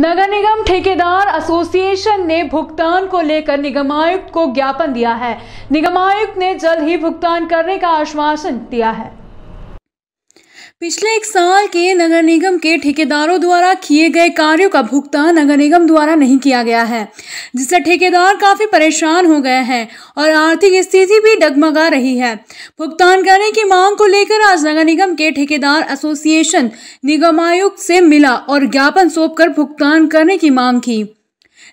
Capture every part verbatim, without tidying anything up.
नगर निगम ठेकेदार एसोसिएशन ने भुगतान को लेकर निगमायुक्त को ज्ञापन दिया है। निगमायुक्त ने जल्द ही भुगतान करने का आश्वासन दिया है। पिछले एक साल के नगर निगम के ठेकेदारों द्वारा किए गए कार्यों का भुगतान नगर निगम द्वारा नहीं किया गया है, जिससे ठेकेदार काफ़ी परेशान हो गए हैं और आर्थिक स्थिति भी डगमगा रही है। भुगतान करने की मांग को लेकर आज नगर निगम के ठेकेदार एसोसिएशन निगमायुक्त से मिला और ज्ञापन सौंपकर भुगतान करने की मांग की।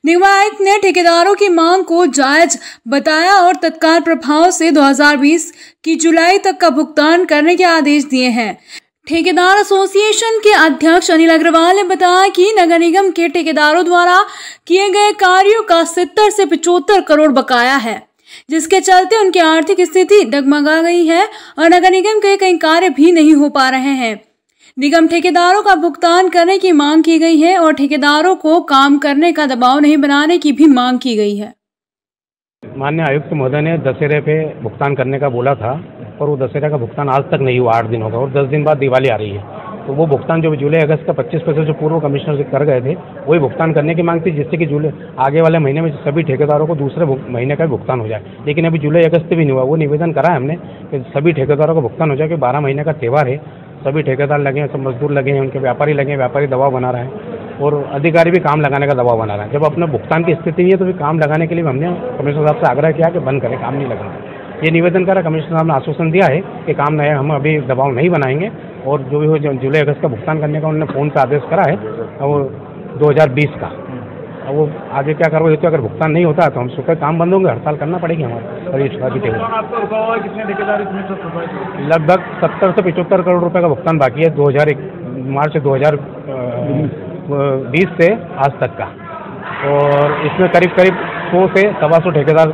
निगमायुक्त ने ठेकेदारों की मांग को जायज बताया और तत्काल प्रभाव से दो हजार बीस की जुलाई तक का भुगतान करने के आदेश दिए हैं। ठेकेदार एसोसिएशन के अध्यक्ष अनिल अग्रवाल ने बताया कि नगर निगम के ठेकेदारों द्वारा किए गए कार्यों का सत्तर से पचहत्तर करोड़ बकाया है, जिसके चलते उनकी आर्थिक स्थिति डगमगा गई है और नगर निगम के कई कार्य भी नहीं हो पा रहे हैं। निगम ठेकेदारों का भुगतान करने की मांग की गई है और ठेकेदारों को काम करने का दबाव नहीं बनाने की भी मांग की गई है। माननीय आयुक्त महोदय ने दशहरे पे भुगतान करने का बोला था, पर वो दशहरा का भुगतान आज तक नहीं हुआ। आठ दिन होगा और दस दिन बाद दिवाली आ रही है, तो वो भुगतान जो जुलाई अगस्त का पच्चीस परसेंट जो पूर्व कमिश्नर से कर गए थे वही भुगतान करने की मांग थी, जिससे कि जुलाई आगे वाले महीने में सभी ठेकेदारों को दूसरे महीने का भुगतान हो जाए। लेकिन अभी जुलाई अगस्त भी नहीं हुआ। वो निवेदन करा है हमने कि सभी ठेकेदारों का भुगतान हो जाए, कि बारह महीने का त्यौहार है, सभी ठेकेदार लगे हैं, सब मजदूर लगे हैं, उनके व्यापारी लगे हैं, व्यापारी दबाव बना रहे हैं और अधिकारी भी काम लगाने का दबाव बना रहे हैं। जब अपने भुगतान की स्थिति नहीं है तो फिर काम लगाने के लिए हमने कमिश्नर साहब से आग्रह किया कि बंद करें, काम नहीं लगाना। ये निवेदन करा, कमिश्नर साहब ने आश्वासन दिया है कि काम नया हम अभी दबाव नहीं बनाएंगे और जो भी हो जुलाई अगस्त का भुगतान करने का उन्होंने फ़ोन से आदेश करा है और दो हज़ार बीस का। अब वो आगे क्या करवाए तो अगर भुगतान नहीं होता तो हम सुबह काम बंद होंगे, हड़ताल करना पड़ेगी हमारे। और ये लगभग सत्तर से पचहत्तर करोड़ रुपये का भुगतान बाकी है दो हज़ार मार्च दो हज़ार बीस से आज तक का, और इसमें करीब करीब सौ से सवा सौ ठेकेदार